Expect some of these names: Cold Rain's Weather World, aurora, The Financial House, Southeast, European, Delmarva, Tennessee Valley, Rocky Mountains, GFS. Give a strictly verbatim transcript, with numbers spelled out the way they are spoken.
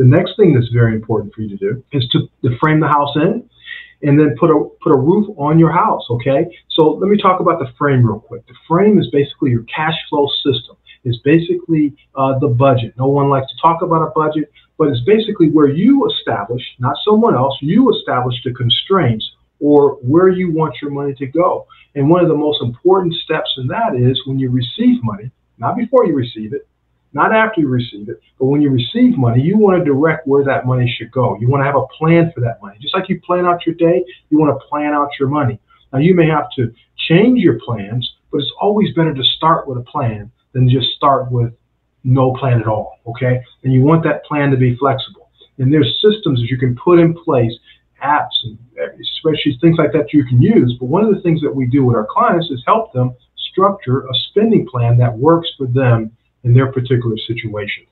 The next thing that's very important for you to do is to, to frame the house in and then put a, put a roof on your house, okay? So let me talk about the frame real quick. The frame is basically your cash flow system. It's basically uh, the budget. No one likes to talk about a budget, but it's basically where you establish, not someone else, you establish the constraints or where you want your money to go. And one of the most important steps in that is when you receive money, not before you receive it, not after you receive it, but when you receive money, you want to direct where that money should go. You want to have a plan for that money. Just like you plan out your day, you want to plan out your money. Now, you may have to change your plans, but it's always better to start with a plan than just start with no plan at all, okay? And you want that plan to be flexible. And there's systems that you can put in place, apps and spreadsheets, things like that you can use. But one of the things that we do with our clients is help them structure a spending plan that works for them in their particular situation.